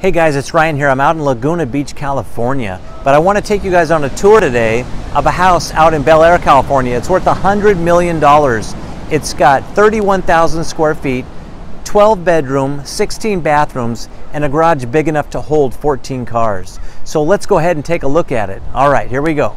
Hey guys, it's Ryan here. I'm out in Laguna Beach, California, but I want to take you guys on a tour today of a house out in Bel Air, California. It's worth $100 million. It's got 31,000 square feet, 12 bedroom, 16 bathrooms, and a garage big enough to hold 14 cars. So let's go ahead and take a look at it. All right, here we go.